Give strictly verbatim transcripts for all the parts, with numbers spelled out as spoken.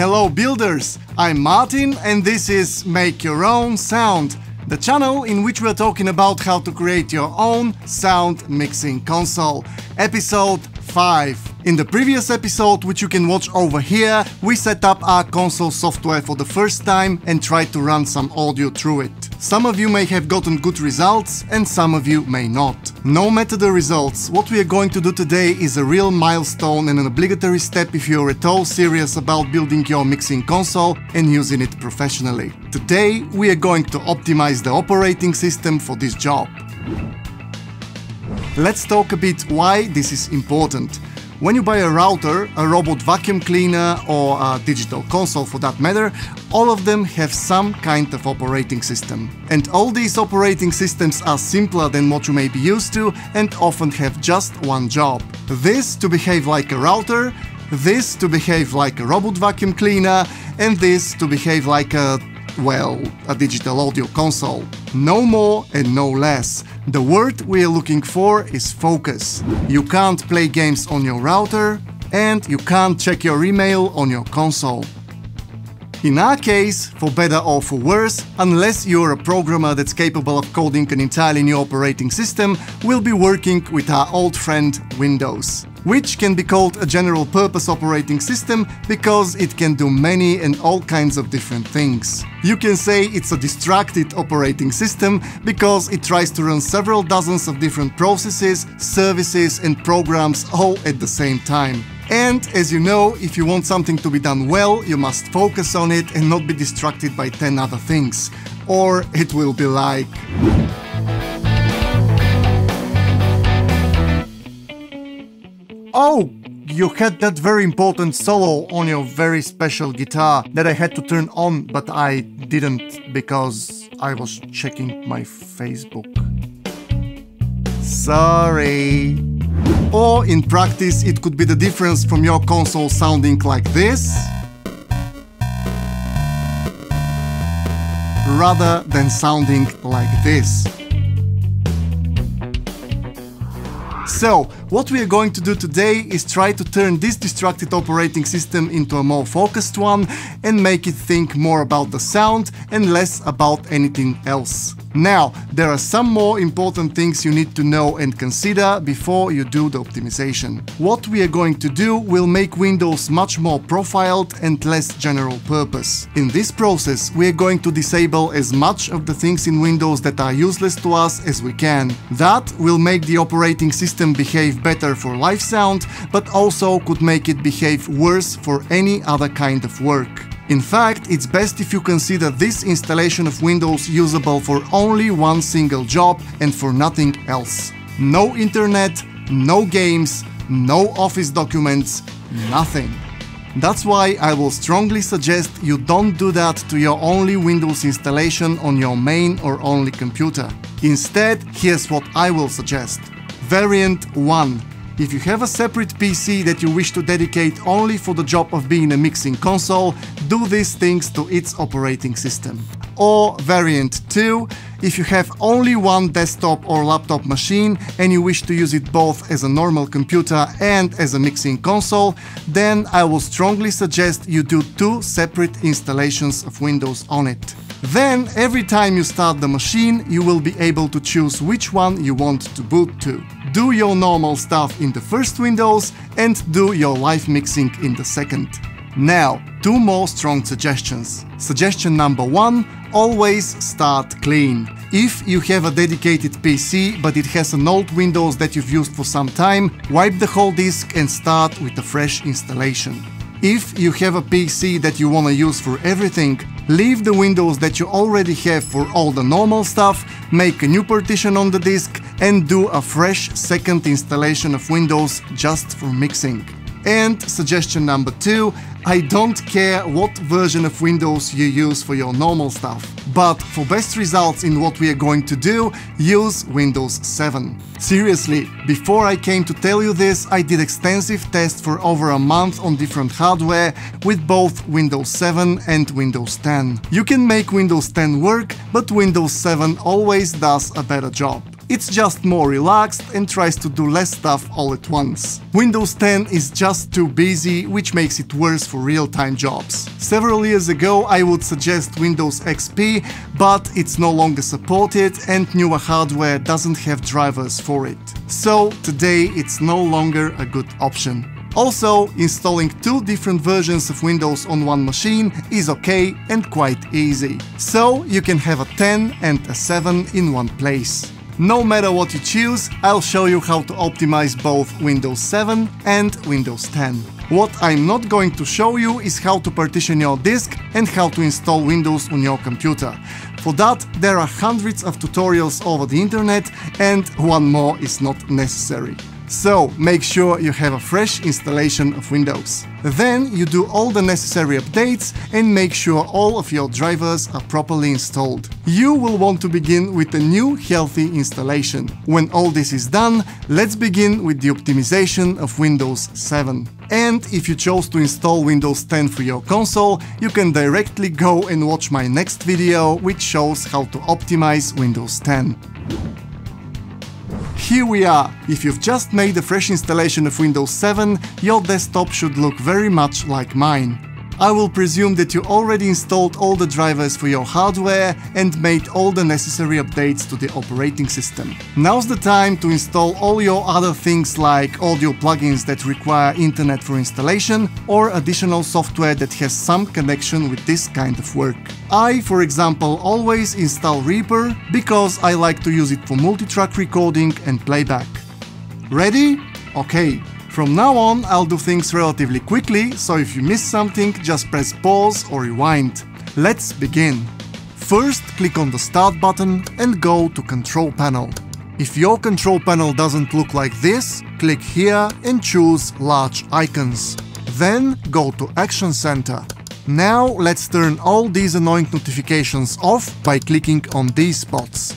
Hello builders, I'm Martin and this is Make Your Own Sound, the channel in which we're talking about how to create your own sound mixing console. Episode five. In the previous episode, which you can watch over here, we set up our console software for the first time and tried to run some audio through it. Some of you may have gotten good results and some of you may not. No matter the results, what we are going to do today is a real milestone and an obligatory step if you are at all serious about building your mixing console and using it professionally. Today, we are going to optimize the operating system for this job. Let's talk a bit why this is important. When you buy a router, a robot vacuum cleaner or a digital console for that matter, all of them have some kind of operating system. And all these operating systems are simpler than what you may be used to and often have just one job. This to behave like a router, this to behave like a robot vacuum cleaner, and this to behave like a, well, a digital audio console. No more and no less. The word we are looking for is focus. You can't play games on your router and you can't check your email on your console. In our case, for better or for worse, unless you're a programmer that's capable of coding an entirely new operating system, we'll be working with our old friend Windows, which can be called a general-purpose operating system because it can do many and all kinds of different things. You can say it's a distracted operating system because it tries to run several dozens of different processes, services and programs all at the same time. And, as you know, if you want something to be done well, you must focus on it and not be distracted by ten other things. Or it will be like... Oh! You had that very important solo on your very special guitar that I had to turn on, but I didn't because I was checking my Facebook. Sorry. Or, in practice, it could be the difference from your console sounding like this rather than sounding like this. So, what we are going to do today is try to turn this distracted operating system into a more focused one and make it think more about the sound and less about anything else. Now, there are some more important things you need to know and consider before you do the optimization. What we are going to do will make Windows much more profiled and less general purpose. In this process, we are going to disable as much of the things in Windows that are useless to us as we can. That will make the operating system behave better for live sound, but also could make it behave worse for any other kind of work. In fact, it's best if you consider this installation of Windows usable for only one single job and for nothing else. No internet, no games, no office documents, nothing. That's why I will strongly suggest you don't do that to your only Windows installation on your main or only computer. Instead, here's what I will suggest. Variant one. If you have a separate P C that you wish to dedicate only for the job of being a mixing console, do these things to its operating system. Or variant two, if you have only one desktop or laptop machine and you wish to use it both as a normal computer and as a mixing console, then I will strongly suggest you do two separate installations of Windows on it. Then, every time you start the machine, you will be able to choose which one you want to boot to. Do your normal stuff in the first Windows and do your live mixing in the second. Now, two more strong suggestions. Suggestion number one, always start clean. If you have a dedicated P C, but it has an old Windows that you've used for some time, wipe the whole disk and start with a fresh installation. If you have a P C that you want to use for everything, leave the Windows that you already have for all the normal stuff, make a new partition on the disk and do a fresh second installation of Windows just for mixing. And suggestion number two, I don't care what version of Windows you use for your normal stuff, but for best results in what we are going to do, use Windows seven. Seriously, before I came to tell you this, I did extensive tests for over a month on different hardware with both Windows seven and Windows ten. You can make Windows ten work, but Windows seven always does a better job. It's just more relaxed and tries to do less stuff all at once. Windows ten is just too busy, which makes it worse for real-time jobs. Several years ago I would suggest Windows X P, but it's no longer supported and newer hardware doesn't have drivers for it. So today it's no longer a good option. Also, installing two different versions of Windows on one machine is okay and quite easy. So you can have a ten and a seven in one place. No matter what you choose, I'll show you how to optimize both Windows seven and Windows ten. What I'm not going to show you is how to partition your disk and how to install Windows on your computer. For that, there are hundreds of tutorials over the internet and one more is not necessary. So, make sure you have a fresh installation of Windows. Then you do all the necessary updates and make sure all of your drivers are properly installed. You will want to begin with a new healthy installation. When all this is done, let's begin with the optimization of Windows seven. And if you chose to install Windows ten for your console, you can directly go and watch my next video, which shows how to optimize Windows ten. Here we are! If you've just made a fresh installation of Windows seven, your desktop should look very much like mine. I will presume that you already installed all the drivers for your hardware and made all the necessary updates to the operating system. Now's the time to install all your other things like audio plugins that require internet for installation or additional software that has some connection with this kind of work. I, for example, always install Reaper because I like to use it for multi-track recording and playback. Ready? Okay. From now on, I'll do things relatively quickly, so if you miss something, just press pause or rewind. Let's begin. First, click on the Start button and go to Control Panel. If your Control Panel doesn't look like this, click here and choose Large Icons. Then go to Action Center. Now let's turn all these annoying notifications off by clicking on these spots.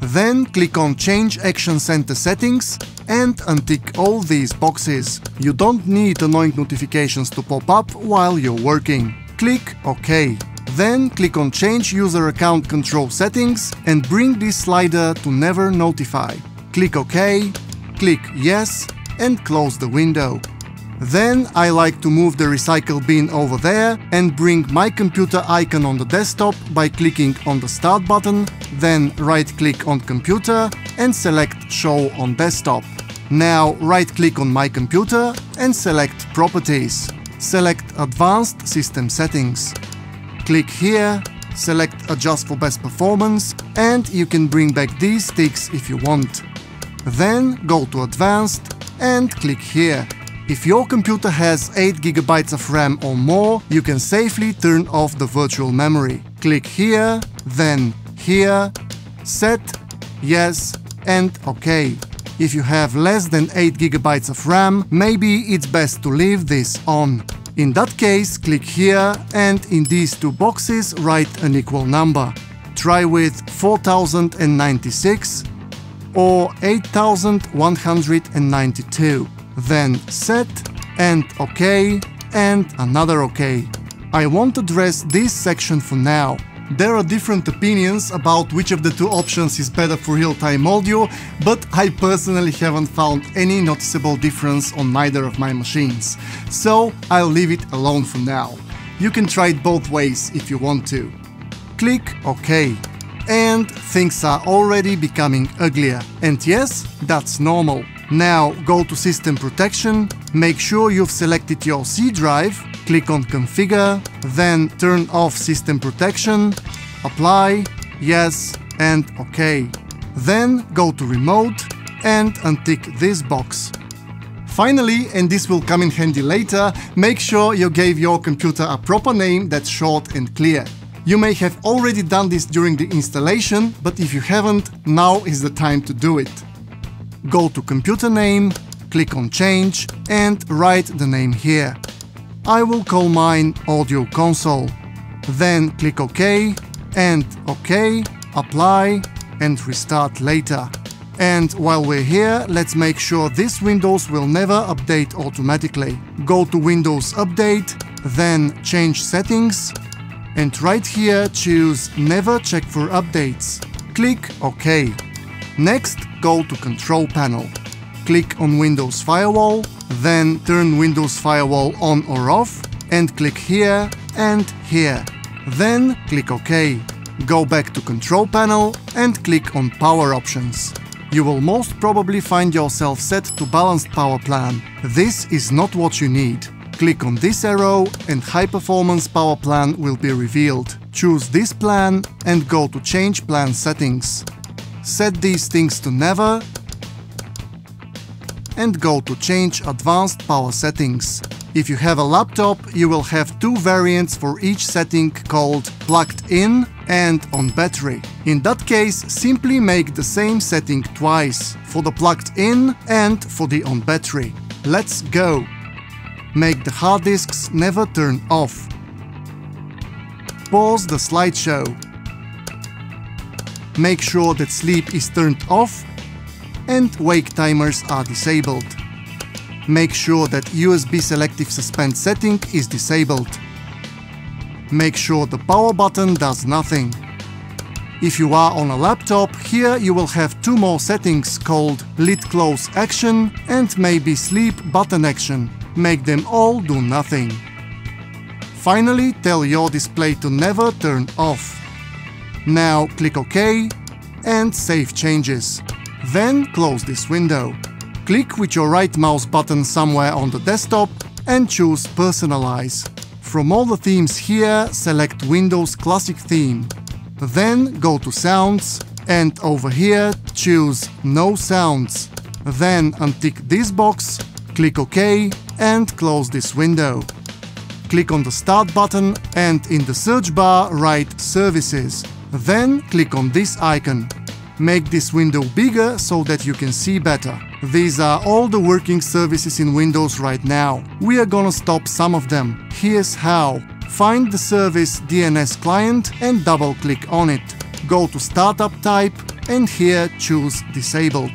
Then click on Change Action Center Settings and untick all these boxes. You don't need annoying notifications to pop up while you're working. Click OK. Then click on Change User Account Control Settings and bring this slider to Never Notify. Click OK, click Yes, and close the window. Then I like to move the recycle bin over there and bring my computer icon on the desktop by clicking on the Start button, then right-click on Computer and select Show on Desktop. Now right-click on My Computer and select Properties. Select Advanced System Settings. Click here, select Adjust for Best Performance, and you can bring back these ticks if you want. Then go to Advanced and click here. If your computer has eight gigabytes of RAM or more, you can safely turn off the virtual memory. Click here, then here, Set, Yes, and OK. If you have less than eight gigabytes of RAM, maybe it's best to leave this on. In that case, click here and in these two boxes write an equal number. Try with four thousand ninety-six or eight thousand one hundred ninety-two. Then Set, and OK, and another OK. I won't address this section for now. There are different opinions about which of the two options is better for real-time audio, but I personally haven't found any noticeable difference on either of my machines. So I'll leave it alone for now. You can try it both ways if you want to. Click OK. And things are already becoming uglier. And yes, that's normal. Now go to System Protection, make sure you've selected your C drive, click on Configure, then turn off System Protection, Apply, Yes, and OK. Then go to Remote and untick this box. Finally, and this will come in handy later, make sure you gave your computer a proper name that's short and clear. You may have already done this during the installation, but if you haven't, now is the time to do it. Go to Computer Name, click on Change and write the name here. I will call mine Audio Console. Then click OK and OK, Apply and Restart Later. And while we're here, let's make sure this Windows will never update automatically. Go to Windows Update, then Change Settings and right here choose Never Check for Updates. Click OK. Next, go to Control Panel. Click on Windows Firewall, then turn Windows Firewall on or off, and click here and here. Then click OK. Go back to Control Panel and click on Power Options. You will most probably find yourself set to Balanced Power Plan. This is not what you need. Click on this arrow and High Performance Power Plan will be revealed. Choose this plan and go to Change Plan Settings. Set these things to Never and go to Change Advanced Power Settings. If you have a laptop, you will have two variants for each setting called Plugged In and On Battery. In that case, simply make the same setting twice, for the Plugged In and for the On Battery. Let's go! Make the hard disks never turn off. Pause the slideshow. Make sure that sleep is turned off and wake timers are disabled. Make sure that U S B Selective Suspend setting is disabled. Make sure the power button does nothing. If you are on a laptop, here you will have two more settings called Lid Close Action and maybe Sleep Button Action. Make them all do nothing. Finally, tell your display to never turn off. Now click OK and Save Changes. Then close this window. Click with your right mouse button somewhere on the desktop and choose Personalize. From all the themes here, select Windows Classic Theme. Then go to Sounds and over here choose No Sounds. Then untick this box, click OK and close this window. Click on the Start button and in the search bar write Services. Then click on this icon. Make this window bigger so that you can see better. These are all the working services in Windows right now. We are gonna stop some of them. Here's how. Find the service D N S Client and double-click on it. Go to Startup Type and here choose Disabled.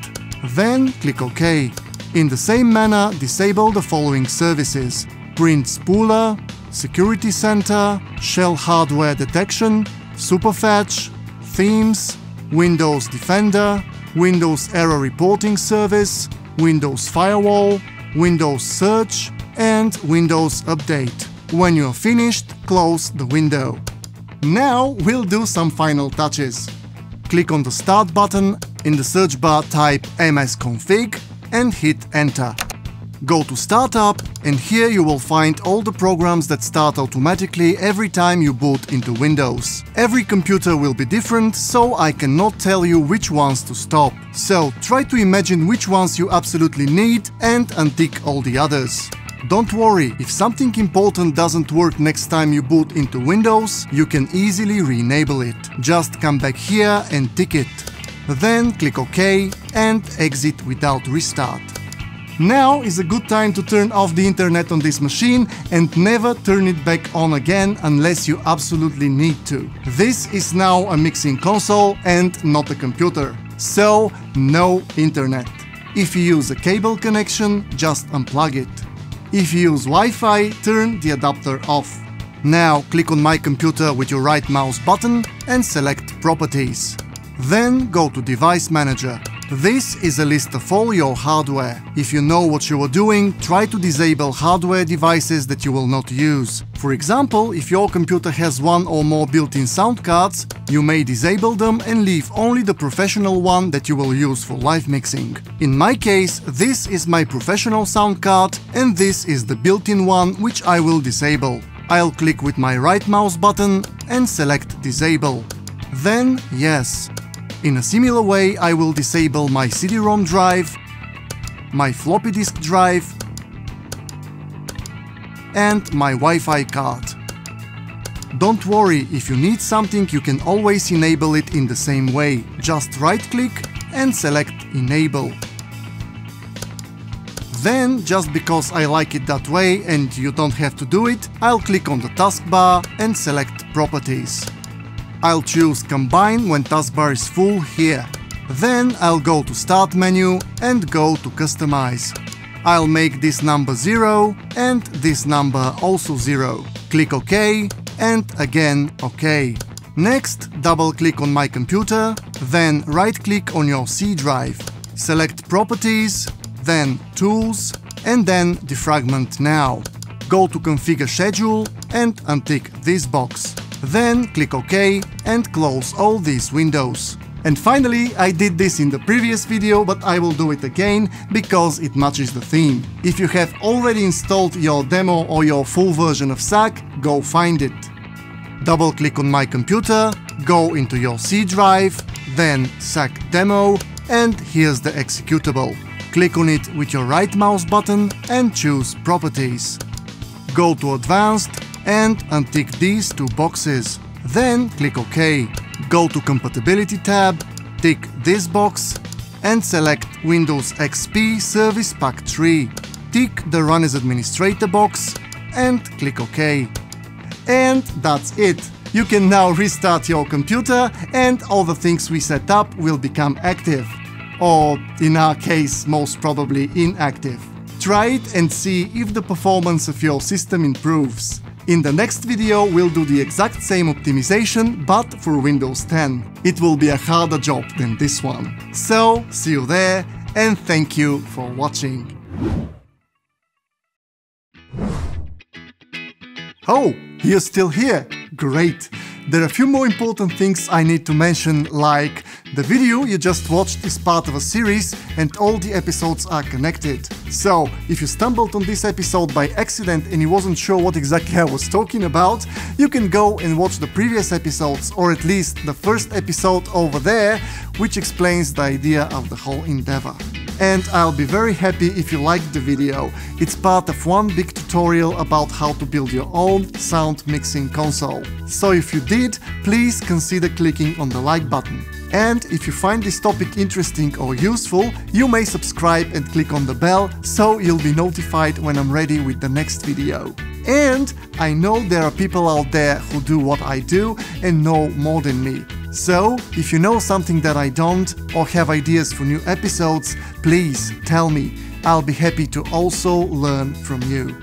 Then click OK. In the same manner, disable the following services. Print Spooler, Security Center, Shell Hardware Detection, Superfetch, Themes, Windows Defender, Windows Error Reporting Service, Windows Firewall, Windows Search, and Windows Update. When you are finished, close the window. Now we'll do some final touches. Click on the Start button, in the search bar type M S config and hit Enter. Go to Startup and here you will find all the programs that start automatically every time you boot into Windows. Every computer will be different, so I cannot tell you which ones to stop. So try to imagine which ones you absolutely need and untick all the others. Don't worry, if something important doesn't work next time you boot into Windows, you can easily re-enable it. Just come back here and tick it. Then click OK and exit without restart. Now is a good time to turn off the internet on this machine and never turn it back on again unless you absolutely need to. This is now a mixing console and not a computer. So, no internet. If you use a cable connection, just unplug it. If you use Wi-Fi, turn the adapter off. Now click on My Computer with your right mouse button and select Properties. Then go to Device Manager. This is a list of all your hardware. If you know what you are doing, try to disable hardware devices that you will not use. For example, if your computer has one or more built-in sound cards, you may disable them and leave only the professional one that you will use for live mixing. In my case, this is my professional sound card and this is the built-in one which I will disable. I'll click with my right mouse button and select Disable. Then Yes. In a similar way, I will disable my C D ROM drive, my floppy disk drive, and my Wi-Fi card. Don't worry, if you need something, you can always enable it in the same way. Just right-click and select Enable. Then, just because I like it that way and you don't have to do it, I'll click on the taskbar and select Properties. I'll choose Combine when taskbar is full here. Then I'll go to Start menu and go to Customize. I'll make this number zero and this number also zero. Click OK and again OK. Next, double-click on My Computer, then right-click on your C drive. Select Properties, then Tools, and then Defragment Now. Go to Configure Schedule and untick this box. Then click OK and close all these windows. And finally, I did this in the previous video, but I will do it again because it matches the theme. If you have already installed your demo or your full version of S A C, go find it. Double-click on My Computer, go into your C drive, then S A C Demo, and here's the executable. Click on it with your right mouse button and choose Properties. Go to Advanced and untick these two boxes. Then click OK. Go to Compatibility tab, tick this box and select Windows X P Service Pack three. Tick the Run as Administrator box and click OK. And that's it. You can now restart your computer and all the things we set up will become active. Or, in our case, most probably inactive. Try it and see if the performance of your system improves. In the next video, we'll do the exact same optimization, but for Windows ten. It will be a harder job than this one. So, see you there, and thank you for watching. Oh, you're still here? Great! There are a few more important things I need to mention, like the video you just watched is part of a series and all the episodes are connected. So, if you stumbled on this episode by accident and you wasn't sure what exactly I was talking about, you can go and watch the previous episodes, or at least the first episode over there, which explains the idea of the whole endeavor. And I'll be very happy if you liked the video. It's part of one big tutorial about how to build your own sound mixing console. So if you did, please consider clicking on the like button. And if you find this topic interesting or useful, you may subscribe and click on the bell, so you'll be notified when I'm ready with the next video. And I know there are people out there who do what I do and know more than me. So, if you know something that I don't, or have ideas for new episodes, please tell me. I'll be happy to also learn from you.